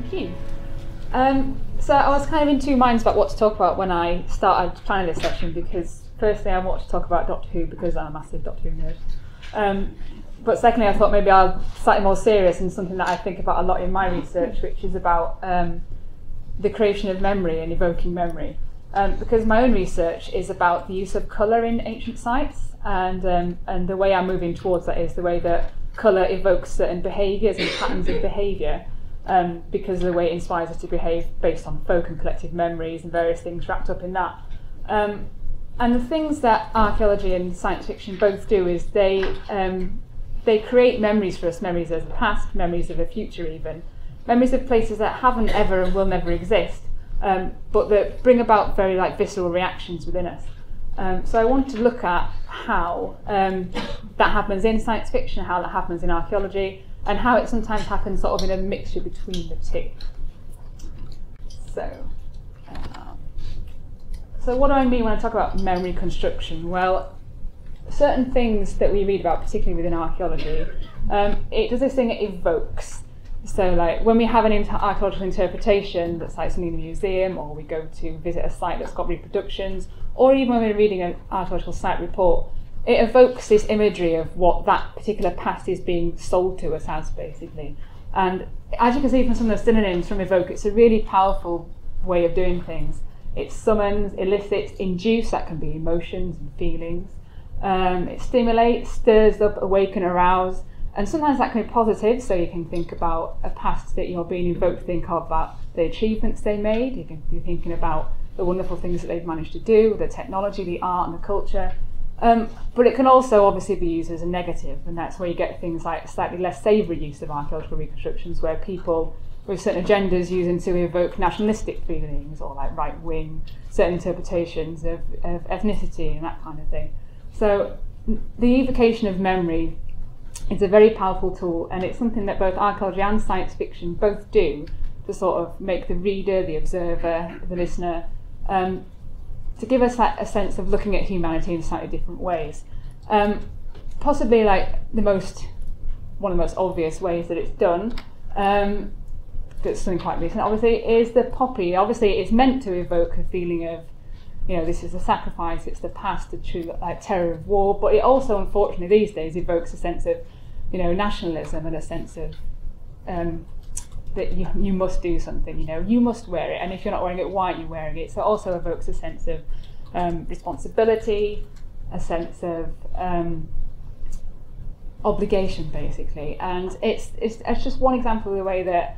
Thank you. So I was kind of in two minds about what to talk about when I started planning this section, because firstly I want to talk about Doctor Who because I'm a massive Doctor Who nerd. But secondly I thought maybe I'll slightly more serious and something that I think about a lot in my research, which is about the creation of memory and evoking memory. Because my own research is about the use of colour in ancient sites, and the way I'm moving towards that is the way that colour evokes certain behaviours and patterns of behaviour, because of the way it inspires us to behave based on folk and collective memories and various things wrapped up in that. And the things that archaeology and science fiction both do is they create memories for us, memories of the past, memories of the future even, memories of places that haven't ever and will never exist, but that bring about very visceral reactions within us. So I wanted to look at how that happens in science fiction, how that happens in archaeology, and how it sometimes happens sort of in a mixture between the two. So, what do I mean when I talk about memory construction? Well, certain things that we read about, particularly within archaeology, it does this thing, it evokes. So when we have an archaeological interpretation that's something in a museum, or we go to visit a site that's got reproductions, or even when we're reading an archaeological site report, it evokes this imagery of what that particular past is being sold to us as, basically. And as you can see from some of the synonyms from evoke, it's a really powerful way of doing things. It summons, elicits, induce, that can be emotions and feelings. It stimulates, stirs up, awaken, arouse. And sometimes that can be positive, so you can think about a past that you're being evoked, think about the achievements they made, you can be thinking about the wonderful things that they've managed to do, the technology, the art and the culture. But it can also obviously be used as a negative, and that's where you get things like slightly less savoury use of archaeological reconstructions, where people with certain agendas using to evoke nationalistic feelings, or right-wing, certain interpretations of ethnicity and that kind of thing. So the evocation of memory, it's a very powerful tool, and it's something that both archaeology and science fiction both do to sort of make the reader, the observer, the listener, to give us a sense of looking at humanity in slightly different ways. Possibly one of the most obvious ways that it's done, that's something quite recent obviously, is the poppy. Obviously it's meant to evoke a feeling of, this is a sacrifice, it's the past, the true terror of war, but it also, unfortunately, these days evokes a sense of, nationalism and a sense of that you must do something, you must wear it, and if you're not wearing it, why aren't you wearing it? So it also evokes a sense of responsibility, a sense of obligation, basically. And it's just one example of the way that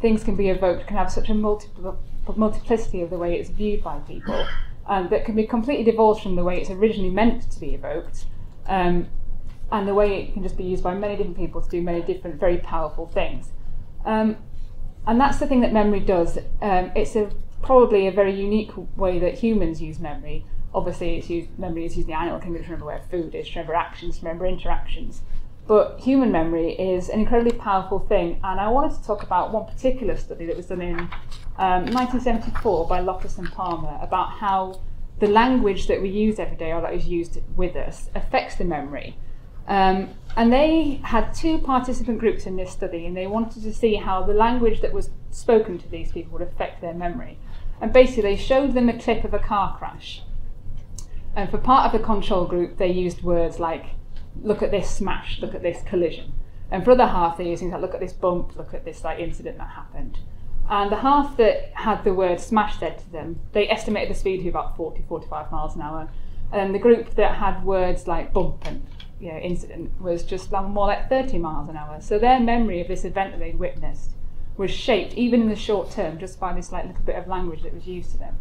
things can be evoked, can have such a multiplicity of the way it's viewed by people, and that can be completely divorced from the way it's originally meant to be evoked, and the way it can just be used by many different people to do many different very powerful things. And that's the thing that memory does. It's probably a very unique way that humans use memory. Obviously memory is used in the animal kingdom to remember where food is, to remember actions, to remember interactions. But human memory is an incredibly powerful thing, and I wanted to talk about one particular study that was done in 1974 by Loftus and Palmer about how the language that we use every day, or that is used with us, affects the memory. And they had two participant groups in this study, and they wanted to see how the language that was spoken to these people would affect their memory. And basically they showed them a clip of a car crash. And for part of the control group they used words like, look at this smash, look at this collision. And for the other half, they're using look at this bump, look at this incident that happened. And the half that had the word smash said to them, they estimated the speed to be about 40, 45 miles an hour. And the group that had words like bump and incident was just more like 30 miles an hour. So their memory of this event that they'd witnessed was shaped, even in the short term, just by this little bit of language that was used to them.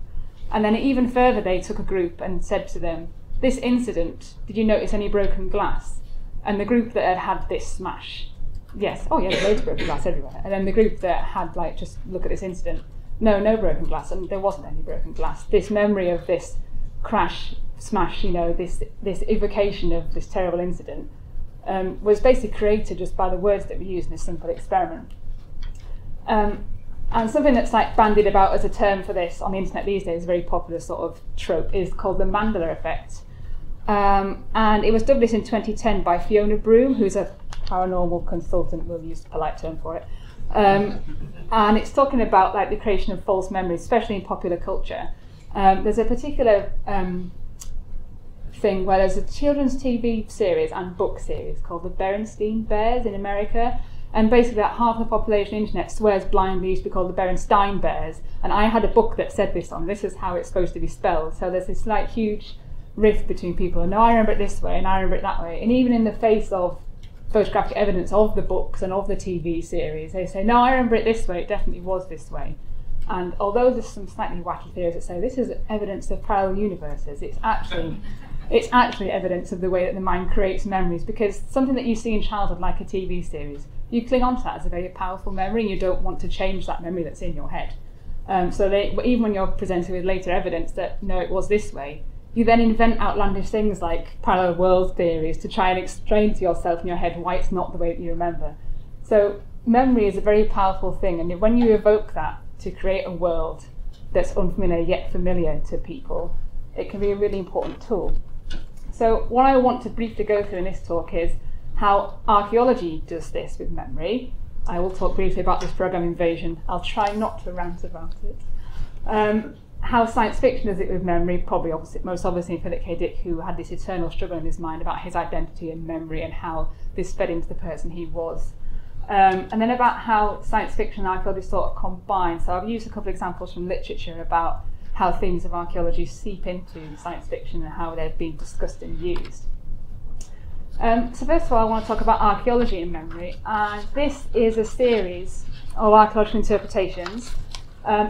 And then even further, they took a group and said to them, this incident, did you notice any broken glass? And the group that had this smash, yes, oh yeah, there's loads of broken glass everywhere. And then the group that had just look at this incident, no, no broken glass, and there wasn't any broken glass. This memory of this crash, smash, this evocation of this terrible incident was basically created just by the words that we use in this simple experiment. And something that's bandied about as a term for this on the internet these days, a very popular trope, is called the Mandela effect. And it was published in 2010 by Fiona Broome, who's a paranormal consultant, we'll use a polite term for it, And it's talking about like the creation of false memories, especially in popular culture. There's a particular thing where there's a children's TV series and book series called the Berenstain Bears in America, and basically that half the population of the internet swears blindly used to be called the Berenstain Bears, and I had a book that said this on, this is how it's supposed to be spelled. So there's this like huge rift between people, and no, I remember it this way and I remember it that way, and even in the face of photographic evidence of the books and of the TV series, they say, no, I remember it this way, it definitely was this way. And although there's some slightly wacky theories that say this is evidence of parallel universes, it's actually evidence of the way that the mind creates memories, because something that you see in childhood, like a TV series, you cling on to that as a very powerful memory and you don't want to change that memory that's in your head. So even when you're presented with later evidence that, no, it was this way, you then invent outlandish things like parallel world theories to try and explain to yourself in your head why it's not the way that you remember. So memory is a very powerful thing, and when you evoke that to create a world that's unfamiliar yet familiar to people, it can be a really important tool. So what I want to briefly go through in this talk is how archaeology does this with memory. I will talk briefly about this program Invasion. I'll try not to rant about it. How science fiction does it with memory, probably most obviously in Philip K. Dick, who had this eternal struggle in his mind about his identity and memory and how this fed into the person he was. And then about how science fiction and archaeology sort of combine. So I've used a couple of examples from literature about how themes of archaeology seep into science fiction and how they've been discussed and used. So first of all, I want to talk about archaeology and memory. And this is a series of archaeological interpretations.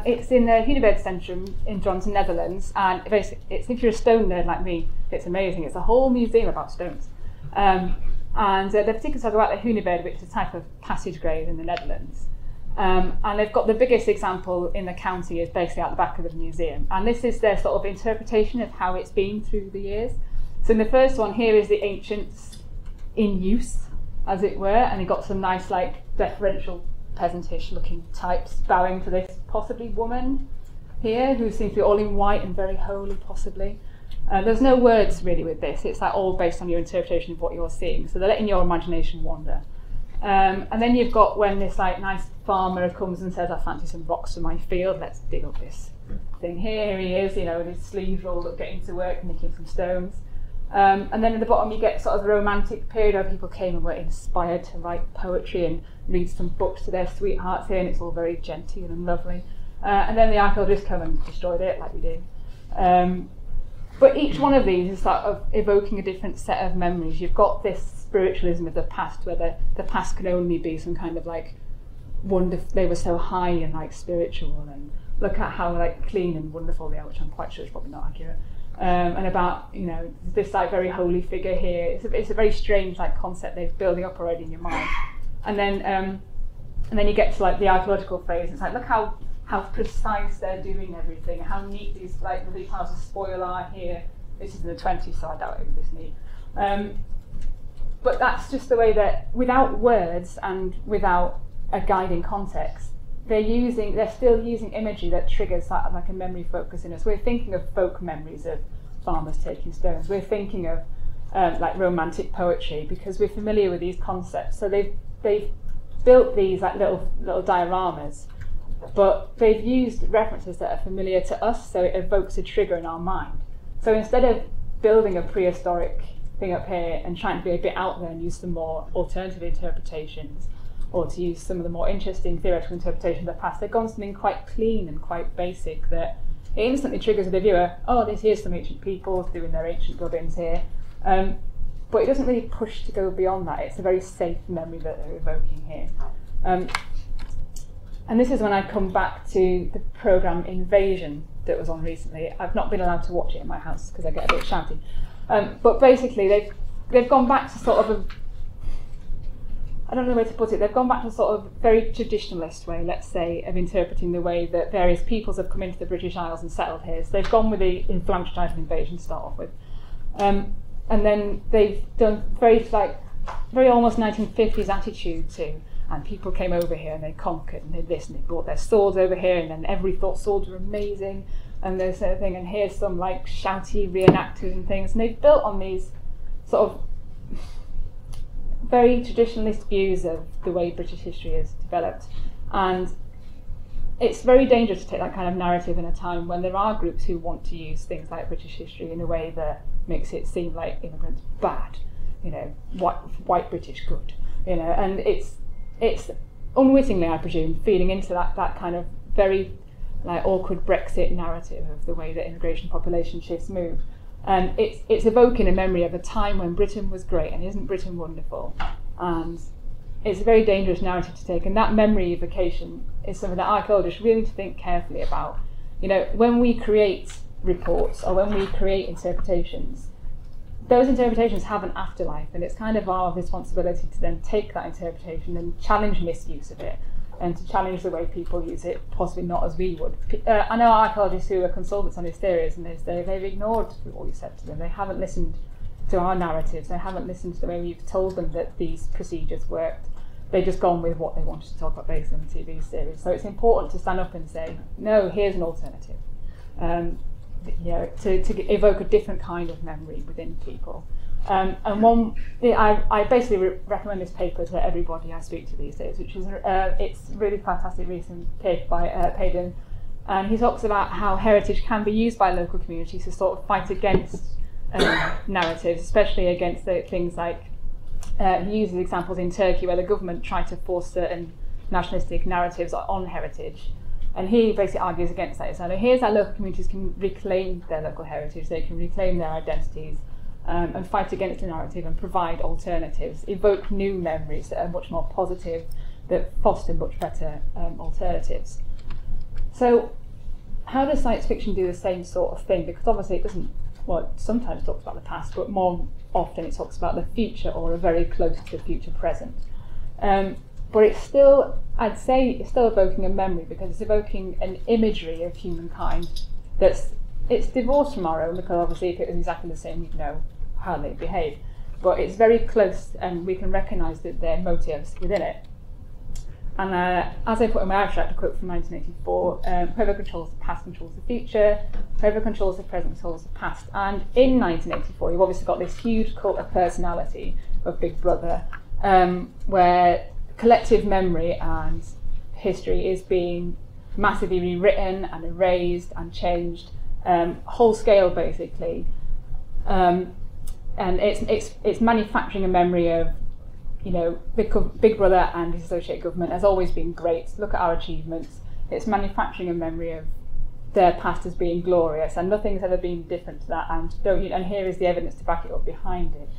It's in the Hunebed Centrum in Drenthe, Netherlands, and it's, if you're a stone nerd like me, it's amazing. It's a whole museum about stones. They particularly talk about the Hunebed, which is a type of passage grave in the Netherlands. And they've got the biggest example in the county is basically out the back of the museum. And this is their sort of interpretation of how it's been through the years. So in the first one here is the ancients in use, as it were, and they've got some nice like deferential peasantish looking types bowing to this possibly woman here who seems to be all in white and very holy possibly. There's no words really with this, it's like all based on your interpretation of what you're seeing, so they're letting your imagination wander. And then you've got when this like nice farmer comes and says, I fancy some rocks for my field, let's dig up this thing. Here he is, you know, with his sleeves rolled up getting to work, nicking some stones. And then at the bottom you get sort of the romantic period where people came and were inspired to write poetry and read some books to their sweethearts here, and it's all very genteel and lovely. And then the archaeologists come and destroyed it like we do. But each one of these is sort of evoking a different set of memories. You've got this spiritualism of the past where the past can only be some kind of like wonderful, they were so high and like spiritual and look at how like clean and wonderful they are, which I'm quite sure is probably not accurate. And about, you know, this like very holy figure here. It's a very strange like concept they're building up already in your mind. And then you get to like the archaeological phase. It's like, look how precise they're doing everything, how neat these like really piles of spoil are here. This is in the 20s, so I doubt it was this neat. But that's just the way that without words and without a guiding context, they're still using imagery that triggers that, like a memory focus in us. We're thinking of folk memories of farmers taking stones. We're thinking of like romantic poetry because we're familiar with these concepts. So they've built these like little dioramas, but they've used references that are familiar to us, so it evokes a trigger in our mind. So instead of building a prehistoric thing up here and trying to be a bit out there and use some more alternative interpretations, or to use some of the more interesting theoretical interpretations of the past, they've gone something quite clean and quite basic that it instantly triggers the viewer, oh, here's some ancient people doing their ancient gubbins here. But it doesn't really push to go beyond that. It's a very safe memory that they're evoking here. And this is when I come back to the programme Invasion that was on recently. I've not been allowed to watch it in my house because I get a bit shouty. But basically, they've gone back to sort of a, I don't know the way to put it, they've gone back to a sort of very traditionalist way, let's say, of interpreting the way that various peoples have come into the British Isles and settled here. So they've gone with the inflammatory invasion to start off with. And then they've done very almost 1950s attitude to, and people came over here and they conquered and they did this and they brought their swords over here, and then everybody thought swords were amazing and this sort of thing, and here's some like shouty reenactors and things. And they've built on these sort of very traditionalist views of the way British history is developed. And it's very dangerous to take that kind of narrative in a time when there are groups who want to use things like British history in a way that makes it seem like immigrants bad, you know, white British good, you know, and it's unwittingly, I presume, feeding into that kind of very like awkward Brexit narrative of the way that immigration population shifts move. It's evoking a memory of a time when Britain was great, and isn't Britain wonderful? And it's a very dangerous narrative to take, and that memory evocation is something that archaeologists really need to think carefully about. You know, when we create reports or when we create interpretations, those interpretations have an afterlife, and it's kind of our responsibility to then take that interpretation and challenge misuse of it, and to challenge the way people use it, possibly not as we would. I know archaeologists who are consultants on these theories, and they've ignored what we said to them. They haven't listened to our narratives. They haven't listened to the way we've told them that these procedures worked. They've just gone with what they wanted to talk about based on the TV series. So it's important to stand up and say, no, here's an alternative. You know, to evoke a different kind of memory within people. And one, I basically recommend this paper to everybody I speak to these days, which is it's really fantastic recent paper by Paiden, and he talks about how heritage can be used by local communities to sort of fight against narratives, especially against things like he uses examples in Turkey where the government tried to force certain nationalistic narratives on heritage. And he basically argues against that. So here's how local communities can reclaim their local heritage, they can reclaim their identities, and fight against the narrative and provide alternatives, evoke new memories that are much more positive, that foster much better alternatives. So how does science fiction do the same sort of thing? Because obviously it doesn't, well, it sometimes talks about the past, but more often it talks about the future or a very close to the future present. But it's still, I'd say, it's still evoking a memory, because it's evoking an imagery of humankind it's divorced from our own, because obviously if it was exactly the same, we'd know how they behave. But it's very close, and we can recognise that there are motives within it. And as I put in my abstract, a quote from 1984, whoever controls the past controls the future, whoever controls the present controls the past. And in 1984, you've obviously got this huge cult of personality of Big Brother, where collective memory and history is being massively rewritten and erased and changed, whole scale basically, and it's manufacturing a memory of, you know, Big Brother and his associate government has always been great. Look at our achievements. It's manufacturing a memory of their past as being glorious, and nothing's ever been different to that. And here is the evidence to back it up behind it.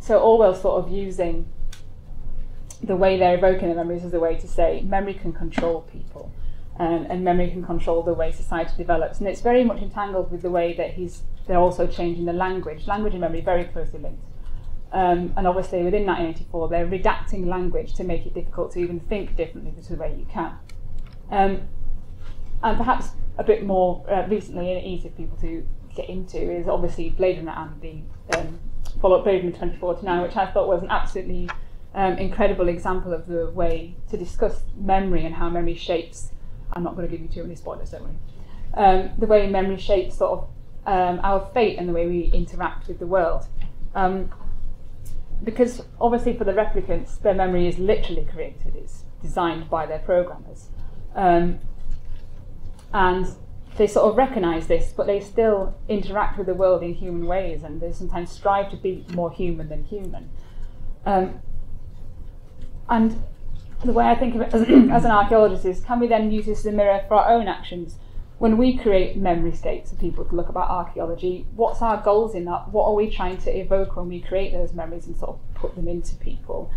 So Orwell's sort of using the way they're evoking the memories is a way to say memory can control people, and memory can control the way society develops. And it's very much entangled with the way that they're also changing the language. Language and memory very closely linked. And obviously within 1984, they're redacting language to make it difficult to even think differently to the way you can. And perhaps a bit more recently and easy for people to get into is obviously Blade Runner and the follow-up Blade Runner 2049, which I thought was an absolutely incredible example of the way to discuss memory and how memory shapes. I'm not going to give you too many spoilers, don't worry. The way memory shapes sort of our fate and the way we interact with the world. Because obviously for the replicants, their memory is literally created, it's designed by their programmers. And they sort of recognise this, but they still interact with the world in human ways, and they sometimes strive to be more human than human. And the way I think of it as an archaeologist is, can we then use this as a mirror for our own actions? When we create memory states for people to look about archaeology, what's our goals in that? What are we trying to evoke when we create those memories and sort of put them into people?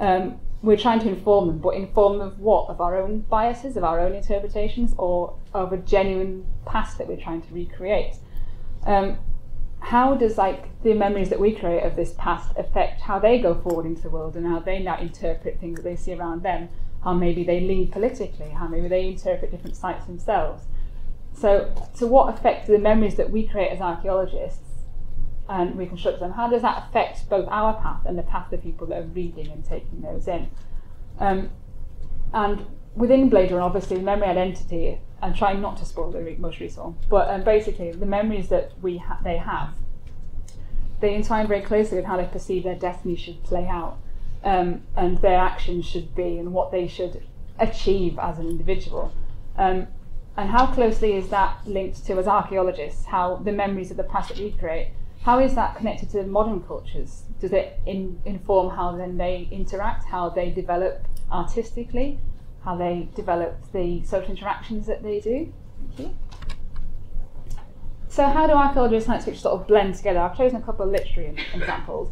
We're trying to inform them, but inform them of what? Of our own biases, of our own interpretations, or of a genuine past that we're trying to recreate? How does the memories that we create of this past affect how they go forward into the world and how they now interpret things that they see around them? How maybe they lean politically, how maybe they interpret different sites themselves? So what effect do the memories that we create as archaeologists and reconstruct them, how does that affect both our path and the path of people that are reading and taking those in? And within Blade Runner, obviously, memory identity, and trying not to spoil the most recent one, but basically the memories that they have they entwine very closely with how they perceive their destiny should play out, and their actions should be, and what they should achieve as an individual. And how closely is that linked to, as archaeologists, how the memories of the past that we create, how is that connected to modern cultures? Does it inform how then they interact, how they develop artistically, how they develop the social interactions that they do? Thank you. So how do archaeology and science fiction sort of blend together? I've chosen a couple of literary examples.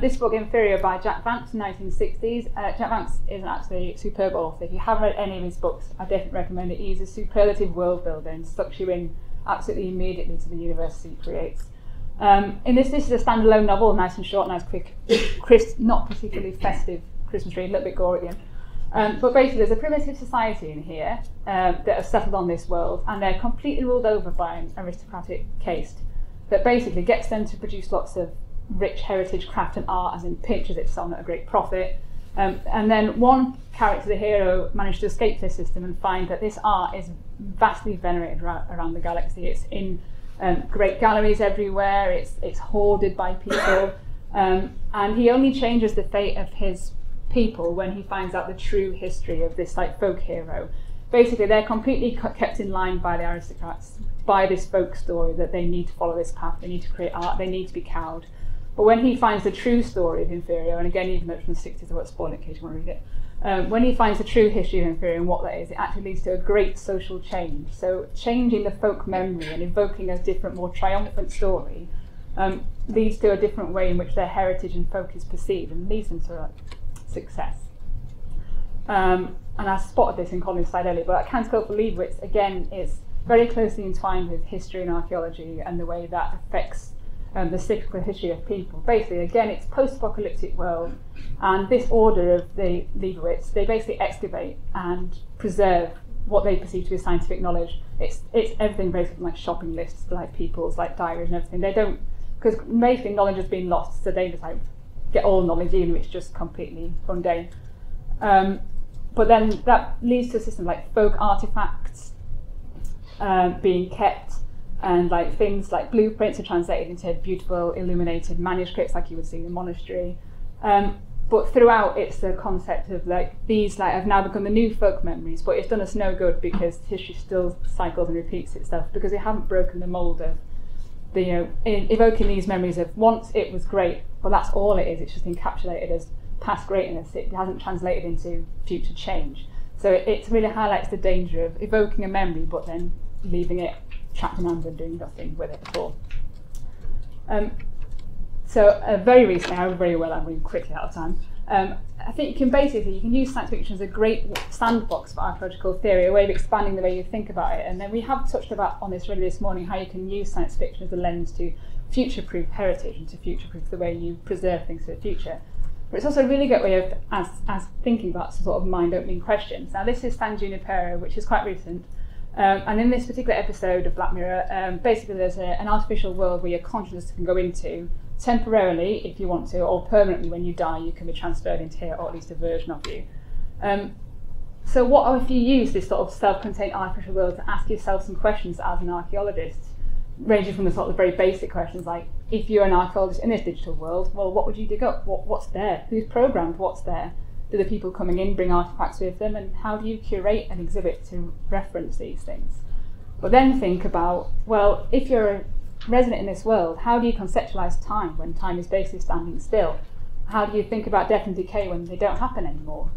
This book, Inferior, by Jack Vance, 1960s. Jack Vance is an absolutely superb author. If you have read any of his books, I definitely recommend it. He's a superlative world builder and sucks you in absolutely immediately to the universe he creates. In this is a standalone novel, nice and short, nice, quick, crisp, not particularly festive Christmas read, a little bit gory at the end. But basically, there's a primitive society in here that have settled on this world, and they're completely ruled over by an aristocratic caste that basically gets them to produce lots of rich heritage, craft, and art, as in pictures, it's sold at a great profit. And then one character, the hero, managed to escape this system and find that this art is vastly venerated around the galaxy. It's in great galleries everywhere, it's hoarded by people, and he only changes the fate of his people when he finds out the true history of this like folk hero. Basically, they're completely kept in line by the aristocrats, by this folk story that they need to follow this path, they need to create art, they need to be cowed. But when he finds the true story of Inferior, and again, even though it's from the 60s, I won't spoil it in case you want to read it, when he finds the true history of Inferior and what that is, it actually leads to a great social change. So changing the folk memory and evoking a different, more triumphant story leads to a different way in which their heritage and folk is perceived and leads them to like, success. And I spotted this in Colin's slide earlier, but Canticle for Leibowitz, again, is very closely entwined with history and archaeology and the way that affects the cyclical history of people. Basically, again, it's post-apocalyptic world, and this order of the Leibowitz, they basically excavate and preserve what they perceive to be scientific knowledge. It's everything basically like shopping lists, like people's, like diaries and everything. They don't, because basically knowledge has been lost, so they just like get all knowledge, even if it's just completely mundane. But then that leads to a system like folk artifacts being kept, and like things like blueprints are translated into beautiful illuminated manuscripts like you would see in the monastery. But throughout it's the concept of like these like have now become the new folk memories, but it's done us no good because history still cycles and repeats itself because they haven't broken the mould of the, you know, evoking these memories of once it was great, but that's all it is, it's just encapsulated as past greatness, it hasn't translated into future change. So it really highlights the danger of evoking a memory but then leaving it trapped in amber and doing nothing with it at all. Very recently, I read very well, I'm reading quickly out of time. I think you can use science fiction as a great sandbox for archaeological theory, a way of expanding the way you think about it. And then we have touched about on this really this morning, how you can use science fiction as a lens to future-proof heritage and to future-proof the way you preserve things for the future. But it's also a really good way of as thinking about sort of mind-opening questions. Now this is San Junipero, which is quite recent. And in this particular episode of Black Mirror, basically there's an artificial world where your consciousness can go into temporarily if you want to, or permanently when you die you can be transferred into here, or at least a version of you. So what if you use this sort of self-contained artificial world to ask yourself some questions as an archaeologist, ranging from the sort of very basic questions like, if you're an archaeologist in this digital world, well what would you dig up? What's there? Who's programmed what's there? Do the people coming in bring artifacts with them, and how do you curate an exhibit to reference these things? But then think about, well, if you're a resident in this world, how do you conceptualise time when time is basically standing still? How do you think about death and decay when they don't happen anymore?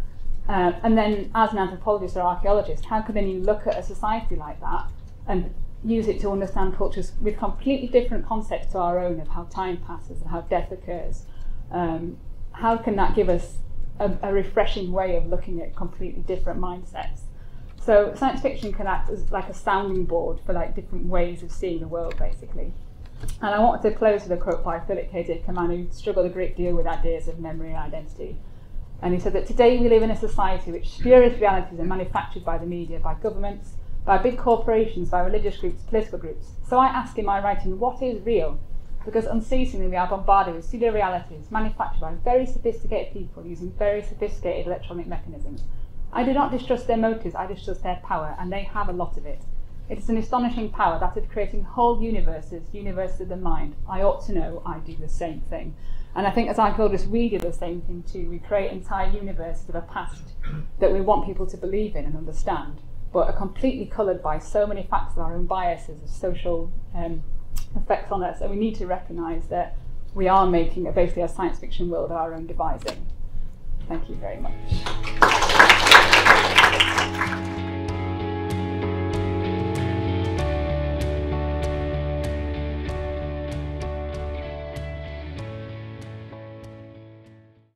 And then as an anthropologist or archaeologist, how can then you look at a society like that and use it to understand cultures with completely different concepts to our own of how time passes and how death occurs? How can that give us a refreshing way of looking at completely different mindsets? So science fiction can act as like a sounding board for like different ways of seeing the world, basically. And I wanted to close with a quote by Philip K. Dick, a man who struggled a great deal with ideas of memory and identity. And he said that today we live in a society which spurious realities are manufactured by the media, by governments, by big corporations, by religious groups, political groups. So I ask in my writing, what is real? Because unceasingly we are bombarded with pseudo realities manufactured by very sophisticated people using very sophisticated electronic mechanisms. I do not distrust their motives, I distrust their power, and they have a lot of it. It is an astonishing power, that of creating whole universes, universes of the mind. I ought to know I do the same thing. And I think as I told us, we do the same thing too. We create entire universes of a past that we want people to believe in and understand, but are completely coloured by so many facts of our own biases, of social effects on us, and we need to recognise that we are making basically a science fiction world of our own devising. Thank you very much.